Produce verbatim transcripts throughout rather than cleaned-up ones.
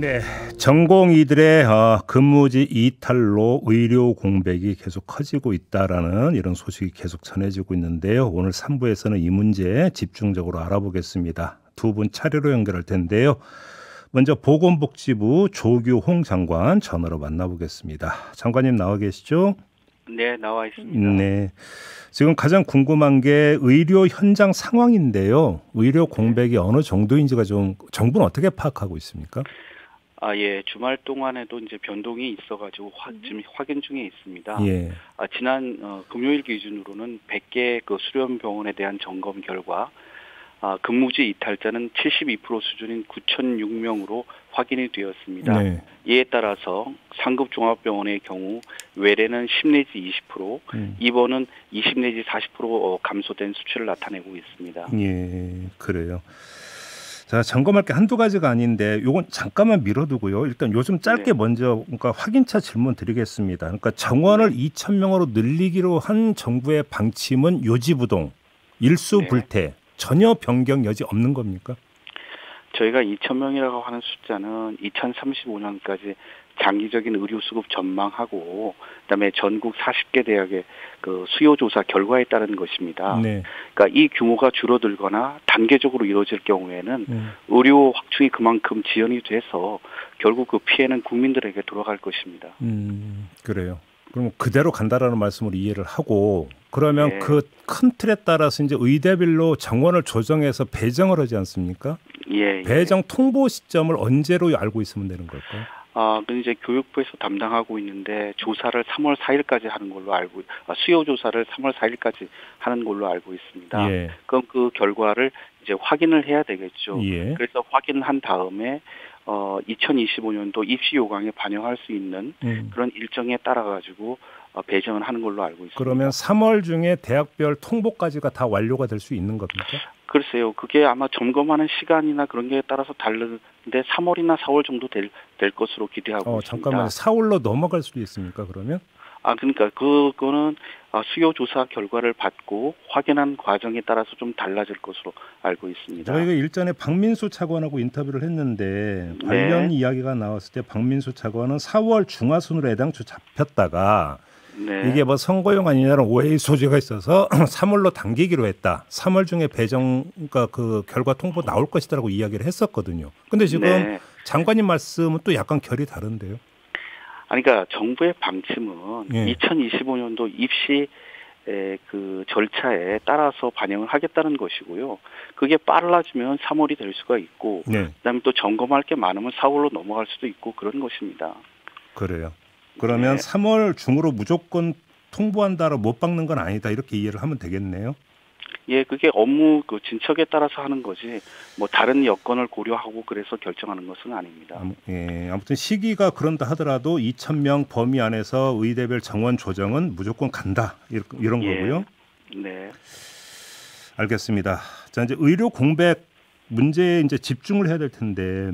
네, 전공의들의 근무지 이탈로 의료 공백이 계속 커지고 있다라는 이런 소식이 계속 전해지고 있는데요. 오늘 삼 부에서는 이 문제 집중적으로 알아보겠습니다. 두 분 차례로 연결할 텐데요. 먼저 보건복지부 조규홍 장관 전화로 만나보겠습니다. 장관님 나와 계시죠? 네, 나와 있습니다. 네, 지금 가장 궁금한 게 의료 현장 상황인데요. 의료 공백이 네. 어느 정도인지가 좀 정부는 어떻게 파악하고 있습니까? 아, 예, 주말 동안에도 이제 변동이 있어가지고 화, 지금 확인 중에 있습니다. 예. 아, 지난 어, 금요일 기준으로는 백 개 그 수련병원에 대한 점검 결과 아, 근무지 이탈자는 칠십이 퍼센트 수준인 구천육 명으로 확인이 되었습니다. 네. 이에 따라서 상급종합병원의 경우 외래는 십 내지 이십 퍼센트, 음. 입원은 이십 내지 사십 퍼센트 감소된 수치를 나타내고 있습니다. 예, 그래요. 자, 점검할 게 한두 가지가 아닌데 요건 잠깐만 미뤄두고요. 일단 요즘 짧게 네. 먼저 그러니까 확인차 질문 드리겠습니다. 그러니까 정원을 네. 이천 명으로 늘리기로 한 정부의 방침은 요지부동, 일수불태, 네. 전혀 변경 여지 없는 겁니까? 저희가 이천 명이라고 하는 숫자는 이천삼십오 년까지 장기적인 의료 수급 전망하고 그다음에 전국 사십 개 대학의 그 수요 조사 결과에 따른 것입니다. 네. 그러니까 이 규모가 줄어들거나 단계적으로 이루어질 경우에는 네. 의료 확충이 그만큼 지연이 돼서 결국 그 피해는 국민들에게 돌아갈 것입니다. 음, 그래요. 그럼 그대로 간다라는 말씀을 이해를 하고 그러면 네. 그 큰 틀에 따라서 이제 의대별로 정원을 조정해서 배정을 하지 않습니까? 예, 예. 배정 통보 시점을 언제로 알고 있으면 되는 걸까요? 아, 그 이제 교육부에서 담당하고 있는데 조사를 삼월 사일까지 하는 걸로 알고 수요 조사를 삼월 사일까지 하는 걸로 알고 있습니다. 예. 그럼 그 결과를 이제 확인을 해야 되겠죠. 예. 그래서 확인을 한 다음에 어, 이천이십오 년도 입시 요강에 반영할 수 있는 음. 그런 일정에 따라 가지고 어, 배정을 하는 걸로 알고 있습니다. 그러면 삼월 중에 대학별 통보까지가 다 완료가 될 수 있는 겁니까? 글쎄요. 그게 아마 점검하는 시간이나 그런 게 따라서 다른데 삼월이나 사월 정도 될, 될 것으로 기대하고 어, 있습니다. 잠깐만 사월로 넘어갈 수도 있습니까? 그러면? 아, 그러니까 그거는 수요 조사 결과를 받고 확인한 과정에 따라서 좀 달라질 것으로 알고 있습니다. 저희가 일전에 박민수 차관하고 인터뷰를 했는데 네. 관련 이야기가 나왔을 때 박민수 차관은 사월 중하순으로 애당초 잡혔다가 네. 이게 뭐 선거용 아니냐는 오해의 소지가 있어서 삼월로 당기기로 했다. 삼월 중에 배정 그러니까 그 결과 통보 나올 것이다라고 이야기를 했었거든요. 근데 지금 네. 장관님 말씀은 또 약간 결이 다른데요. 아니, 그러니까 정부의 방침은 예. 이천이십오 년도 입시 그 절차에 따라서 반영을 하겠다는 것이고요. 그게 빨라지면 삼월이 될 수가 있고 네. 그다음에 또 점검할 게 많으면 사월로 넘어갈 수도 있고 그런 것입니다. 그래요. 그러면 네. 삼월 중으로 무조건 통보한다로 못 박는 건 아니다. 이렇게 이해를 하면 되겠네요. 예, 그게 업무 그 진척에 따라서 하는 거지 뭐 다른 여건을 고려하고 그래서 결정하는 것은 아닙니다. 예, 아무튼 시기가 그런다 하더라도 이천 명 범위 안에서 의대별 정원 조정은 무조건 간다 이런 거고요. 예, 네. 알겠습니다. 자, 이제 의료 공백 문제에 이제 집중을 해야 될 텐데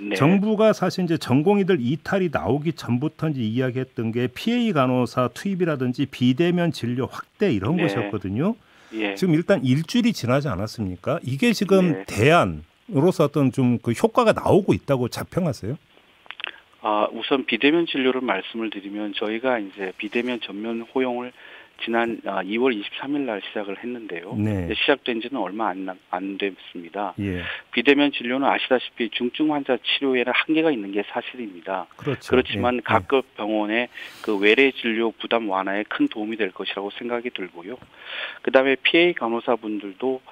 네. 정부가 사실 이제 전공의들 이탈이 나오기 전부터 이제 이야기했던 게 피에이 간호사 투입이라든지 비대면 진료 확대 이런 네. 것이었거든요. 예. 지금 일단 일주일이 지나지 않았습니까? 이게 지금 예. 대안으로서 어떤 좀 그 효과가 나오고 있다고 자평하세요? 아, 우선 비대면 진료를 말씀을 드리면 저희가 이제 비대면 전면 호용을 지난 이월 이십삼일 날 시작을 했는데요. 네. 시작된 지는 얼마 안, 안 됐습니다. 예. 비대면 진료는 아시다시피 중증 환자 치료에는 한계가 있는 게 사실입니다. 그렇죠. 그렇지만 예. 각급 병원의 그 외래 진료 부담 완화에 큰 도움이 될 것이라고 생각이 들고요. 그다음에 피에이 간호사분들도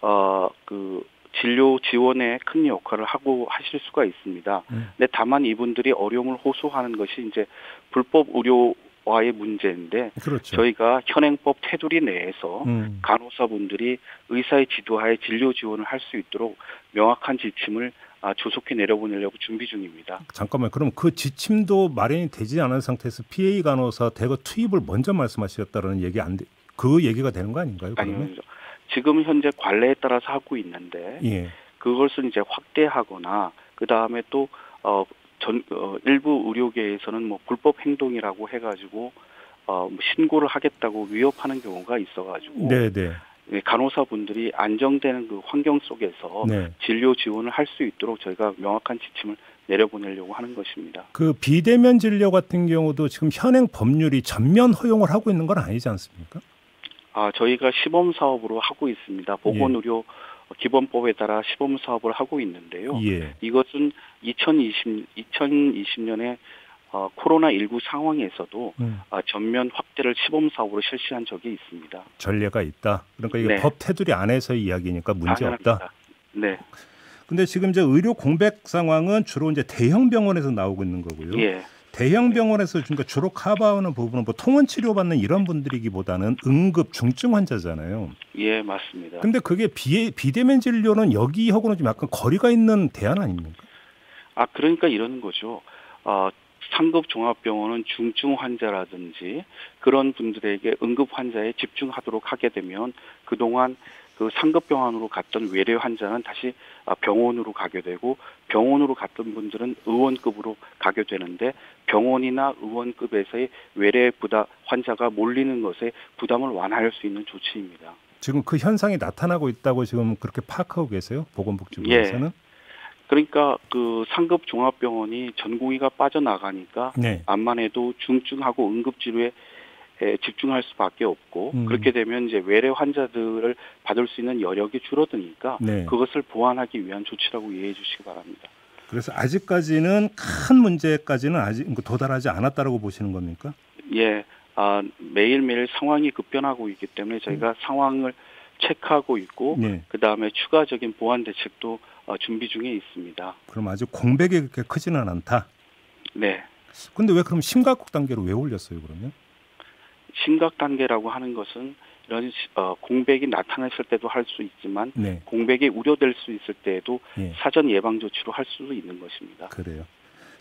어, 그 진료 지원에 큰 역할을 하고 하실 수가 있습니다. 음. 근데 다만 이분들이 어려움을 호소하는 것이 이제 불법 의료 와의 문제인데 그렇죠. 저희가 현행법 테두리 내에서 음. 간호사분들이 의사의 지도하에 진료 지원을 할 수 있도록 명확한 지침을 조속히 내려보내려고 준비 중입니다. 잠깐만, 그럼 그 지침도 마련이 되지 않은 상태에서 피에이 간호사 대거 투입을 먼저 말씀하셨다는 얘기 안 돼, 그 얘기가 되는 거 아닌가요? 그러면? 아니요. 지금 현재 관례에 따라서 하고 있는데 예. 그것을 이제 확대하거나 그 다음에 또 어. 전, 어, 일부 의료계에서는 뭐 불법 행동이라고 해가지고 어, 신고를 하겠다고 위협하는 경우가 있어가지고 네네. 간호사분들이 안정되는 그 환경 속에서 네. 진료 지원을 할 수 있도록 저희가 명확한 지침을 내려보내려고 하는 것입니다. 그 비대면 진료 같은 경우도 지금 현행 법률이 전면 허용을 하고 있는 건 아니지 않습니까? 아, 저희가 시범 사업으로 하고 있습니다. 보건의료 예. 기본법에 따라 시범 사업을 하고 있는데요. 예. 이것은 이천이십, 이천이십 년에 어, 코로나십구 상황에서도 음. 아, 전면 확대를 시범 사업으로 실시한 적이 있습니다. 전례가 있다. 그러니까 이게 네. 법 테두리 안에서의 이야기니까 문제없다. 네. 근데 지금 이제 의료 공백 상황은 주로 이제 대형 병원에서 나오고 있는 거고요. 예. 대형 병원에서 그러니까 주로 커버하는 부분은 뭐 통원 치료받는 이런 분들이기보다는 응급 중증 환자잖아요. 예, 맞습니다. 근데 그게 비, 비대면 진료는 여기하고는 좀 약간 거리가 있는 대안 아닙니까? 아, 그러니까 이러는 거죠. 어, 상급 종합병원은 중증 환자라든지 그런 분들에게 응급 환자에 집중하도록 하게 되면 그동안 그 상급 병원으로 갔던 외래 환자는 다시 병원으로 가게 되고 병원으로 갔던 분들은 의원급으로 가게 되는데 병원이나 의원급에서의 외래 부담 환자가 몰리는 것에 부담을 완화할 수 있는 조치입니다. 지금 그 현상이 나타나고 있다고 지금 그렇게 파악하고 계세요? 보건복지부에서는? 예. 그러니까 그 상급 종합병원이 전공의가 빠져나가니까 네. 암만 해도 중증하고 응급진료에 집중할 수밖에 없고 음. 그렇게 되면 이제 외래 환자들을 받을 수 있는 여력이 줄어드니까 네. 그것을 보완하기 위한 조치라고 이해해 주시기 바랍니다. 그래서 아직까지는 큰 문제까지는 아직 도달하지 않았다라고 보시는 겁니까? 예, 아, 매일매일 상황이 급변하고 있기 때문에 저희가 음. 상황을 체크하고 있고 네. 그다음에 추가적인 보완 대책도 준비 중에 있습니다. 그럼 아주 공백이 그렇게 크지는 않다. 네. 근데 왜 그럼 심각 단계로 왜 올렸어요, 그러면? 심각 단계라고 하는 것은 이런 어, 공백이 나타났을 때도 할 수 있지만 네. 공백이 우려될 수 있을 때에도 네. 사전 예방 조치로 할 수도 있는 것입니다. 그래요.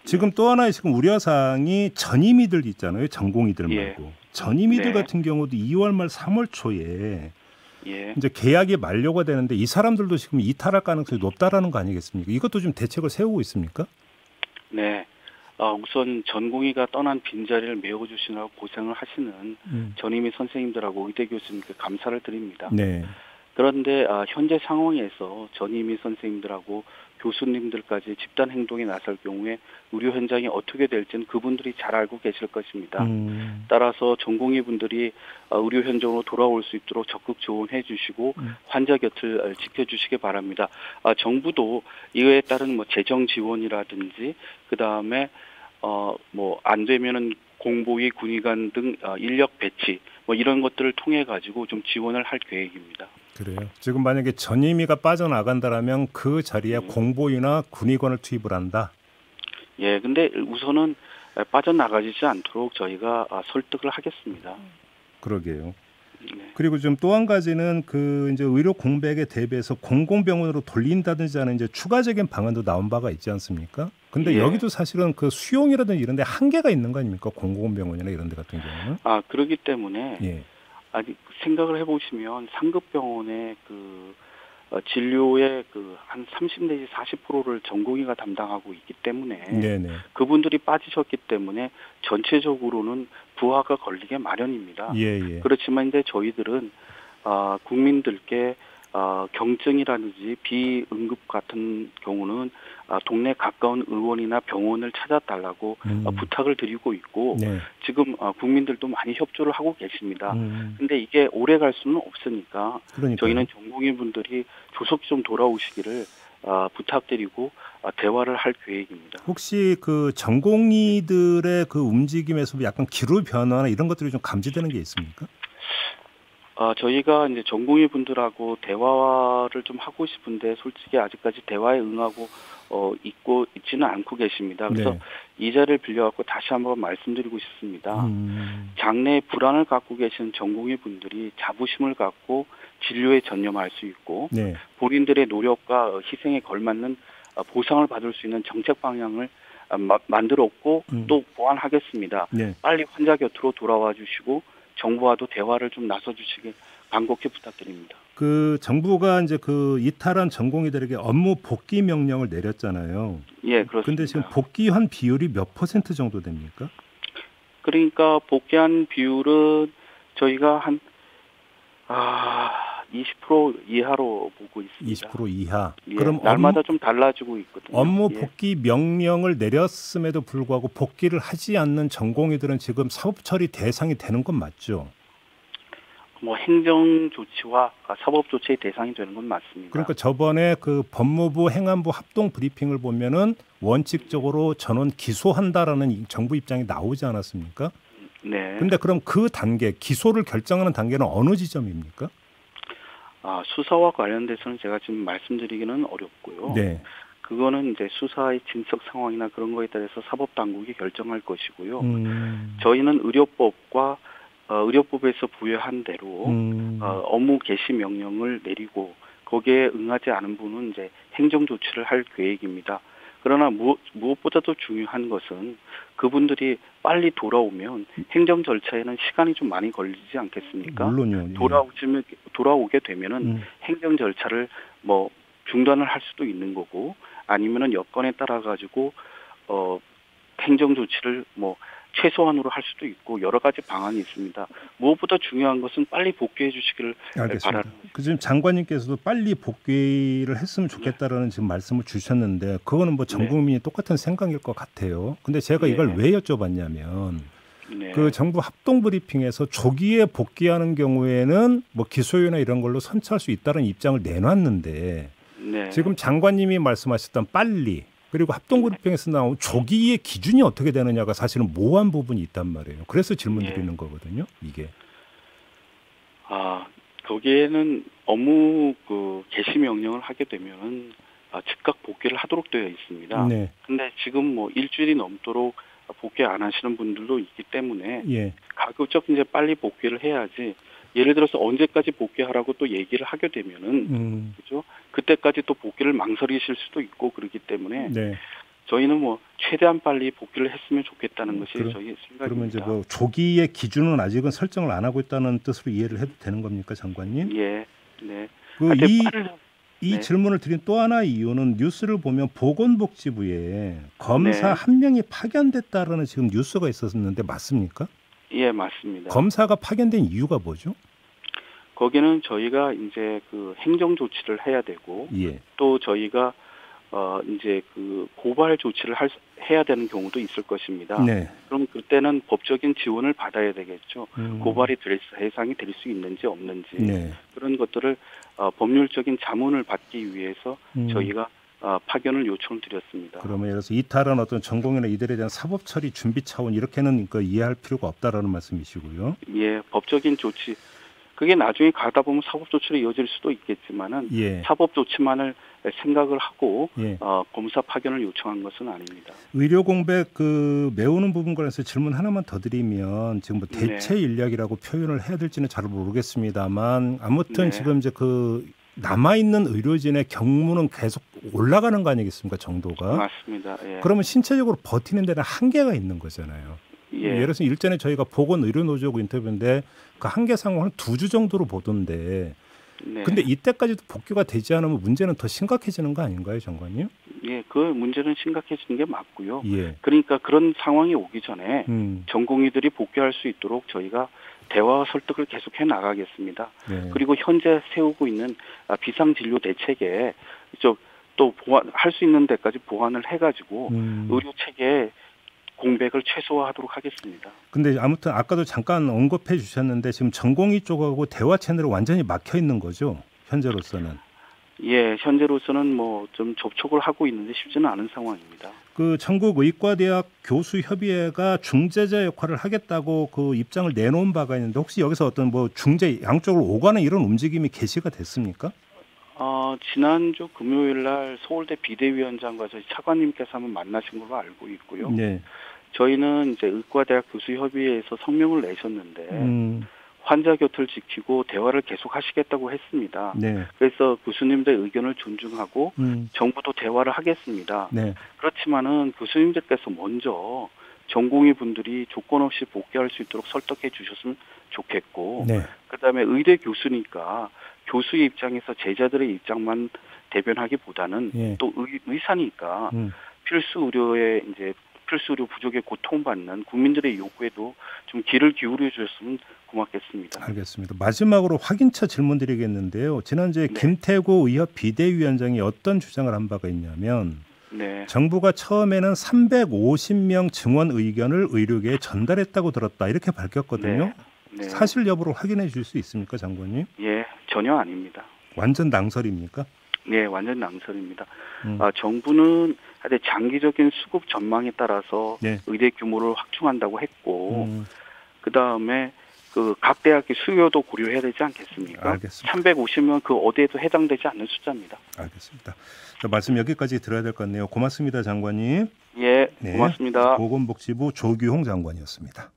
지금 네. 또 하나의 지금 우려사항이 전임의들 있잖아요. 전공의들 말고. 예. 전임의들 네. 같은 경우도 이월 말 삼월 초에 예. 이제 계약이 만료가 되는데 이 사람들도 지금 이탈할 가능성이 높다라는 거 아니겠습니까? 이것도 좀 대책을 세우고 있습니까? 네. 아, 우선 전공의가 떠난 빈자리를 메워주시느라고 고생을 하시는 음. 전임의 선생님들하고 의대 교수님께 감사를 드립니다. 네. 그런데 아, 현재 상황에서 전임의 선생님들하고 교수님들까지 집단 행동에 나설 경우에 의료 현장이 어떻게 될지는 그분들이 잘 알고 계실 것입니다. 음. 따라서 전공의 분들이 의료 현장으로 돌아올 수 있도록 적극 조언해 주시고 음. 환자 곁을 지켜주시기 바랍니다. 아, 정부도 이에 따른 뭐 재정 지원이라든지 그다음에 어, 뭐 안 되면은 공보위, 군의관 등 인력 배치 뭐 이런 것들을 통해 가지고 좀 지원을 할 계획입니다. 그래요. 지금 만약에 전임의가 빠져나간다라면 그 자리에 음. 공보위나 군의관을 투입을 한다. 예, 근데 우선은 빠져나가지지 않도록 저희가 설득을 하겠습니다. 그러게요. 네. 그리고 좀 또 한 가지는 그 이제 의료 공백에 대비해서 공공병원으로 돌린다든지 하는 이제 추가적인 방안도 나온 바가 있지 않습니까? 근데 예. 여기도 사실은 그 수용이라든지 이런 데 한계가 있는 거 아닙니까? 공공병원이나 이런 데 같은 경우는. 아, 그렇기 때문에 예. 아니, 생각을 해보시면 상급병원의 그 어, 진료의 그 한 삼십 내지 사십 퍼센트를 전공의가 담당하고 있기 때문에 네네. 그분들이 빠지셨기 때문에 전체적으로는 부하가 걸리게 마련입니다. 예예. 그렇지만 이제 저희들은 어, 국민들께 어, 경증이라든지 비응급 같은 경우는 어, 동네 가까운 의원이나 병원을 찾아달라고 음. 어, 부탁을 드리고 있고 네. 지금 어, 국민들도 많이 협조를 하고 계십니다. 그런데 음. 이게 오래 갈 수는 없으니까 그러니까요. 저희는 전공의분들이 조속히 좀 돌아오시기를 어, 부탁드리고 어, 대화를 할 계획입니다. 혹시 그 전공의들의 그 움직임에서 약간 기류 변화나 이런 것들이 좀 감지되는 게 있습니까? 아, 저희가 이제 전공의 분들하고 대화를 좀 하고 싶은데 솔직히 아직까지 대화에 응하고 어, 있고 있지는 않고 계십니다. 그래서 네. 이 자리를 빌려갖고 다시 한번 말씀드리고 싶습니다. 음. 장래에 불안을 갖고 계신 전공의 분들이 자부심을 갖고 진료에 전념할 수 있고 네. 본인들의 노력과 희생에 걸맞는 보상을 받을 수 있는 정책 방향을 만들었고 음. 또 보완하겠습니다. 네. 빨리 환자 곁으로 돌아와 주시고 정부와도 대화를 좀 나서 주시길 간곡히 부탁드립니다. 그 정부가 이제 그 이탈한 전공의들에게 업무 복귀 명령을 내렸잖아요. 예, 그렇습니다. 그런데 지금 복귀한 비율이 몇 퍼센트 정도 됩니까? 그러니까 복귀한 비율은 저희가 한 아, 이십 퍼센트 이하로 보고 있습니다. 이십 퍼센트 이하. 예, 그럼 날마다 업무, 좀 달라지고 있거든요. 업무 복귀 예. 명령을 내렸음에도 불구하고 복귀를 하지 않는 전공의들은 지금 사법처리 대상이 되는 건 맞죠? 뭐 행정 조치와 사법 조치의 대상이 되는 건 맞습니다. 그러니까 저번에 그 법무부 행안부 합동 브리핑을 보면은 원칙적으로 전원 기소한다라는 정부 입장이 나오지 않았습니까? 네. 근데 그럼 그 단계, 기소를 결정하는 단계는 어느 지점입니까? 아, 수사와 관련돼서는 제가 지금 말씀드리기는 어렵고요. 네. 그거는 이제 수사의 진척 상황이나 그런 거에 따라서 사법 당국이 결정할 것이고요. 음. 저희는 의료법과 어, 의료법에서 부여한 대로 음. 어, 업무 개시 명령을 내리고 거기에 응하지 않은 분은 이제 행정 조치를 할 계획입니다. 그러나 무엇, 무엇보다도 중요한 것은 그분들이 빨리 돌아오면 행정 절차에는 시간이 좀 많이 걸리지 않겠습니까? 물론요. 예. 돌아오면 돌아오게 되면은 음. 행정 절차를 뭐 중단을 할 수도 있는 거고 아니면은 여건에 따라 가지고 어 행정 조치를 뭐 최소한으로 할 수도 있고 여러 가지 방안이 있습니다. 무엇보다 중요한 것은 빨리 복귀해 주시기를 바랍니다. 그 지금 장관님께서도 빨리 복귀를 했으면 좋겠다라는 네. 지금 말씀을 주셨는데 그거는 뭐 전 국민이 네. 똑같은 생각일 것 같아요. 근데 제가 이걸 네. 왜 여쭤봤냐면 네. 그 정부 합동 브리핑에서 조기에 복귀하는 경우에는 뭐 기소유예나 이런 걸로 선처할 수 있다는 입장을 내놨는데 네. 지금 장관님이 말씀하셨던 빨리 그리고 합동그룹핑에서 나온 조기의 기준이 어떻게 되느냐가 사실은 모호한 부분이 있단 말이에요. 그래서 질문 드리는 예. 거거든요. 이게 아 거기에는 업무 그 개시 명령을 하게 되면은 아, 즉각 복귀를 하도록 되어 있습니다. 네. 근데 지금 뭐 일주일이 넘도록 복귀 안 하시는 분들도 있기 때문에 예. 가급적 이제 빨리 복귀를 해야지. 예를 들어서 언제까지 복귀하라고 또 얘기를 하게 되면은 음. 그죠? 그때까지 또 복귀를 망설이실 수도 있고 그렇기 때문에 네. 저희는 뭐 최대한 빨리 복귀를 했으면 좋겠다는 것이 그럼, 저희의 생각입니다. 그러면 이제 뭐 조기의 기준은 아직은 설정을 안 하고 있다는 뜻으로 이해를 해도 되는 겁니까, 장관님? 예, 네. 그 이, 빠르... 이 네. 질문을 드린 또 하나 이유는 뉴스를 보면 보건복지부에 검사 네. 한 명이 파견됐다라는 지금 뉴스가 있었는데 맞습니까? 예, 맞습니다. 검사가 파견된 이유가 뭐죠? 거기는 저희가 이제 그 행정 조치를 해야 되고 예. 또 저희가 어 이제 그 고발 조치를 할, 해야 되는 경우도 있을 것입니다. 네. 그럼 그때는 법적인 지원을 받아야 되겠죠. 음. 고발이 될 대상이 될 수 있는지 없는지 네. 그런 것들을 어, 법률적인 자문을 받기 위해서 음. 저희가 아, 파견을 요청을 드렸습니다. 그러면 예를 들어서 이탈한 어떤 전공이나 이들에 대한 사법 처리 준비 차원 이렇게는 그 이해할 필요가 없다라는 말씀이시고요. 예, 법적인 조치 그게 나중에 가다 보면 사법 조치로 이어질 수도 있겠지만은 예. 사법 조치만을 생각을 하고 예. 어, 검사 파견을 요청한 것은 아닙니다. 의료 공백 그 메우는 부분 관련해서 질문 하나만 더 드리면 지금 뭐 대체 네. 인력이라고 표현을 해야 될지는 잘 모르겠습니다만 아무튼 네. 지금 이제 그 남아있는 의료진의 경무는 계속 올라가는 거 아니겠습니까, 정도가? 맞습니다. 예. 그러면 신체적으로 버티는 데는 한계가 있는 거잖아요. 예. 예를 들어서 일전에 저희가 보건의료노조하고 인터뷰인데 그 한계 상황을 두 주 정도로 보던데 네. 근데 이때까지도 복귀가 되지 않으면 문제는 더 심각해지는 거 아닌가요, 장관님? 예, 그 문제는 심각해지는 게 맞고요. 예. 그러니까 그런 상황이 오기 전에 음. 전공의들이 복귀할 수 있도록 저희가 대화와 설득을 계속해 나가겠습니다. 네. 그리고 현재 세우고 있는 비상진료 대책에 또 보완할 수 있는 데까지 보완을 해가지고 음. 의료체계에 공백을 최소화하도록 하겠습니다. 근데 아무튼 아까도 잠깐 언급해 주셨는데 지금 전공의 쪽하고 대화 채널이 완전히 막혀 있는 거죠? 현재로서는. 예, 현재로서는 뭐 좀 접촉을 하고 있는데 쉽지는 않은 상황입니다. 그 전국의과대학 교수협의회가 중재자 역할을 하겠다고 그 입장을 내놓은 바가 있는데 혹시 여기서 어떤 뭐 중재 양쪽으로 오가는 이런 움직임이 개시가 됐습니까? 어, 지난주 금요일 날 서울대 비대위원장과 저희 차관님께서 한번 만나신 걸로 알고 있고요. 네. 저희는 이제 의과대학 교수협의회에서 성명을 내셨는데 음. 환자 곁을 지키고 대화를 계속 하시겠다고 했습니다. 네. 그래서 교수님들의 의견을 존중하고 음. 정부도 대화를 하겠습니다. 네. 그렇지만은 교수님들께서 먼저 전공의 분들이 조건 없이 복귀할 수 있도록 설득해 주셨으면 좋겠고 네. 그다음에 의대 교수니까 교수의 입장에서 제자들의 입장만 대변하기보다는 예. 또 의, 의사니까 음. 필수 의료의 이제 필수 의료 부족에 고통받는 국민들의 요구에도 좀 귀를 기울여 주셨으면 고맙겠습니다. 알겠습니다. 마지막으로 확인차 질문드리겠는데요. 지난주에 네. 김태구 의협 비대위원장이 어떤 주장을 한 바가 있냐면 네. 정부가 처음에는 삼백오십 명 증원 의견을 의료계에 전달했다고 들었다 이렇게 밝혔거든요. 네. 네. 사실 여부를 확인해 줄 수 있습니까, 장관님? 예, 전혀 아닙니다. 완전 낭설입니까? 네, 완전 낭설입니다. 음. 아, 정부는 장기적인 수급 전망에 따라서 네. 의대 규모를 확충한다고 했고 음. 그다음에 그 각 대학의 수요도 고려해야 되지 않겠습니까? 알겠습니다. 삼백오십 명 그 어디에도 해당되지 않는 숫자입니다. 알겠습니다. 말씀 여기까지 들어야 될 것 같네요. 고맙습니다, 장관님. 예, 고맙습니다. 네, 보건복지부 조규홍 장관이었습니다.